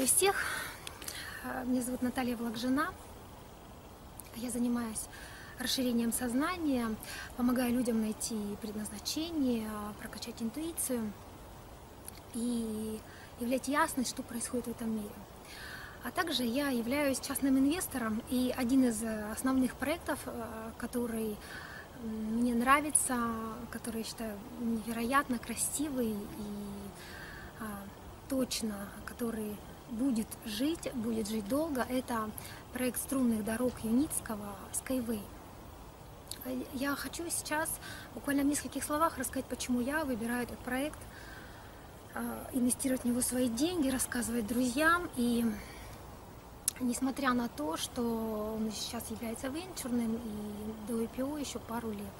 Приветствую всех. Меня зовут Наталья Влагжина. Я занимаюсь расширением сознания, помогаю людям найти предназначение, прокачать интуицию и являть ясность, что происходит в этом мире. А также я являюсь частным инвестором, и один из основных проектов, который мне нравится, который я считаю невероятно красивый и точно, который будет жить долго, это проект струнных дорог Юницкого SkyWay. Я хочу сейчас буквально в нескольких словах рассказать, почему я выбираю этот проект, инвестировать в него свои деньги, рассказывать друзьям. И несмотря на то, что он сейчас является венчурным и до IPO еще пару лет,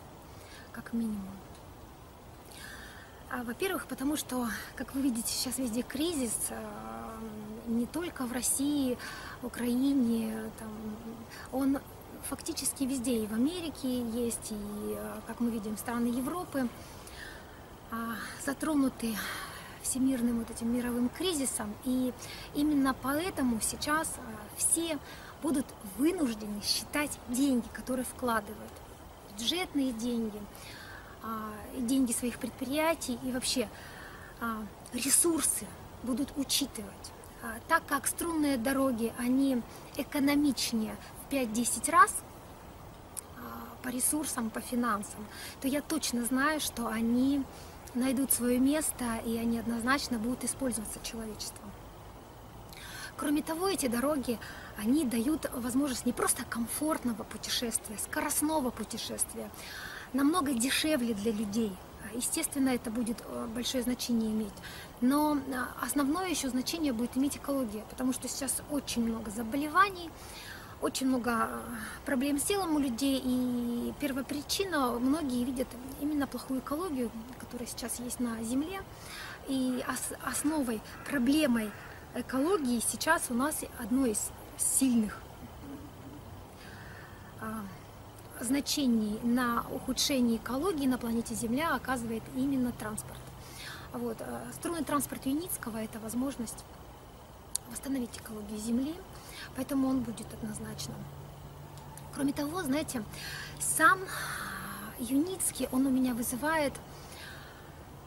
как минимум. Во-первых, потому что, как вы видите, сейчас везде кризис, не только в России, в Украине, там, он фактически везде, и в Америке есть, и, как мы видим, страны Европы затронуты всемирным вот этим мировым кризисом, и именно поэтому сейчас все будут вынуждены считать деньги, которые вкладывают, бюджетные деньги, деньги своих предприятий и вообще ресурсы будут учитывать. Так как струнные дороги, они экономичнее в 5-10 раз по ресурсам, по финансам, то я точно знаю, что они найдут свое место, и они однозначно будут использоваться человечеством. Кроме того, эти дороги, они дают возможность не просто комфортного путешествия, скоростного путешествия, намного дешевле для людей. Естественно, это будет большое значение иметь. Но основное еще значение будет иметь экология, потому что сейчас очень много заболеваний, очень много проблем с телом у людей, и первопричина, многие видят именно плохую экологию, которая сейчас есть на Земле, и основой, проблемой экологии сейчас у нас одно из сильных значений на ухудшение экологии на планете Земля оказывает именно транспорт. Вот. Струнный транспорт Юницкого – это возможность восстановить экологию Земли, поэтому он будет однозначно. Кроме того, знаете, сам Юницкий, он у меня вызывает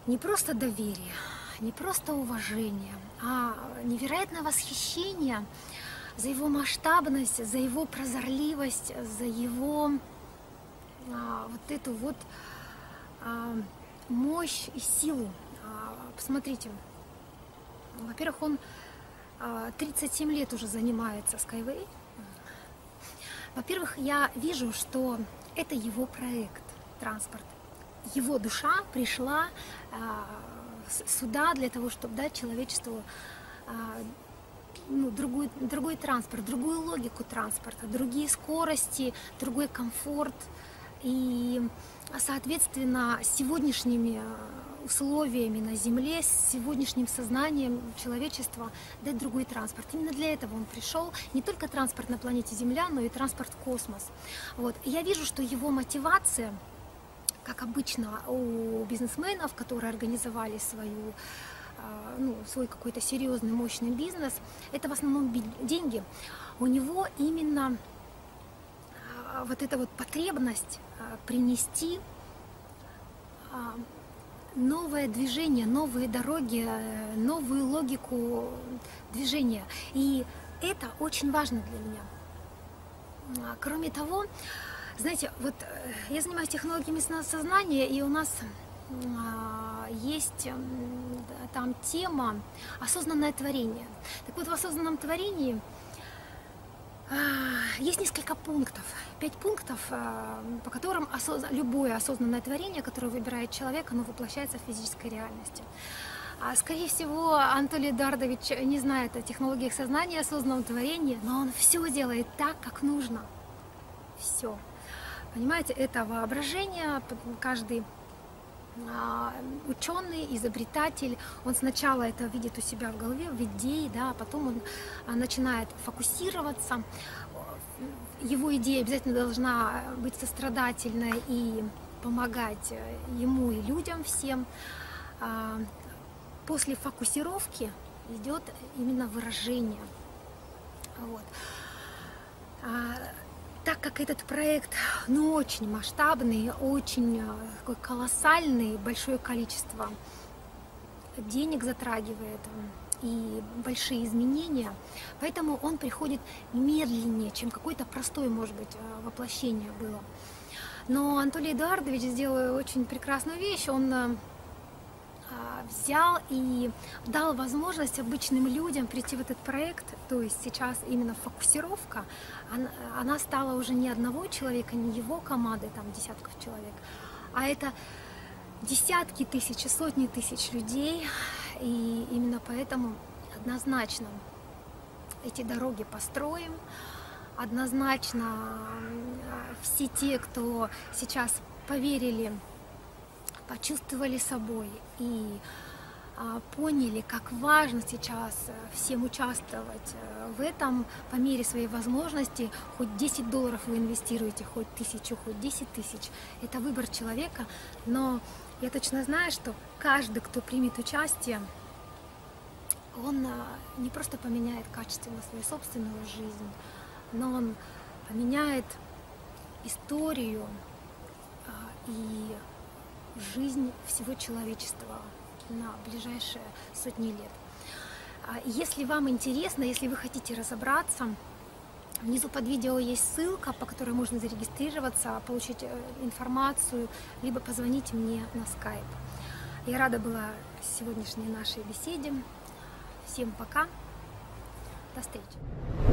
не просто доверие, не просто уважение, а невероятное восхищение за его масштабность, за его прозорливость, за его вот эту вот мощь и силу. Посмотрите, во-первых, он 37 лет уже занимается SkyWay. Во-первых, я вижу, что это его проект, транспорт. Его душа пришла сюда для того, чтобы дать человечеству другой транспорт, другую логику транспорта, другие скорости, другой комфорт. И, соответственно, с сегодняшними условиями на Земле, с сегодняшним сознанием человечества дать другой транспорт. Именно для этого он пришел. Не только транспорт на планете Земля, но и транспорт в космос. Вот. Я вижу, что его мотивация, как обычно у бизнесменов, которые организовали свой какой-то серьезный, мощный бизнес, это в основном деньги. У него именно вот эта вот потребность принести новое движение, новые дороги, новую логику движения. И это очень важно для меня. Кроме того, знаете, вот я занимаюсь технологиями сознания, и у нас есть там тема «Осознанное творение». Так вот, в «Осознанном творении» есть несколько пунктов, 5 пунктов, по которым любое осознанное творение, которое выбирает человек, оно воплощается в физической реальности. Скорее всего, Анатолий Эдуардович не знает о технологиях сознания, осознанном творении, но он все делает так, как нужно. Все. Понимаете, это воображение, каждый ученый, изобретатель, он сначала это видит у себя в голове, в идее, да, а потом он начинает фокусироваться. Его идея обязательно должна быть сострадательной и помогать ему и людям всем. После фокусировки идет именно выражение. Вот. Так как этот проект, ну, очень масштабный, очень такой колоссальный, большое количество денег затрагивает и большие изменения, поэтому он приходит медленнее, чем какое-то простое, может быть, воплощение было. Но Анатолий Эдуардович сделал очень прекрасную вещь. Он взял и дал возможность обычным людям прийти в этот проект, то есть сейчас именно фокусировка, она стала уже не одного человека, не его команды, там десятков человек, а это десятки тысяч, сотни тысяч людей, и именно поэтому однозначно эти дороги построим, однозначно все те, кто сейчас поверили, почувствовали собой и поняли, как важно сейчас всем участвовать в этом по мере своей возможности. Хоть $10 вы инвестируете, хоть 1000, хоть 10 тысяч. Это выбор человека, но я точно знаю, что каждый, кто примет участие, он не просто поменяет качественно свою собственную жизнь, но он поменяет историю и жизнь всего человечества на ближайшие сотни лет. Если вам интересно, если вы хотите разобраться, внизу под видео есть ссылка, по которой можно зарегистрироваться, получить информацию, либо позвоните мне на скайп. Я рада была сегодняшней нашей беседе. Всем пока, до встречи!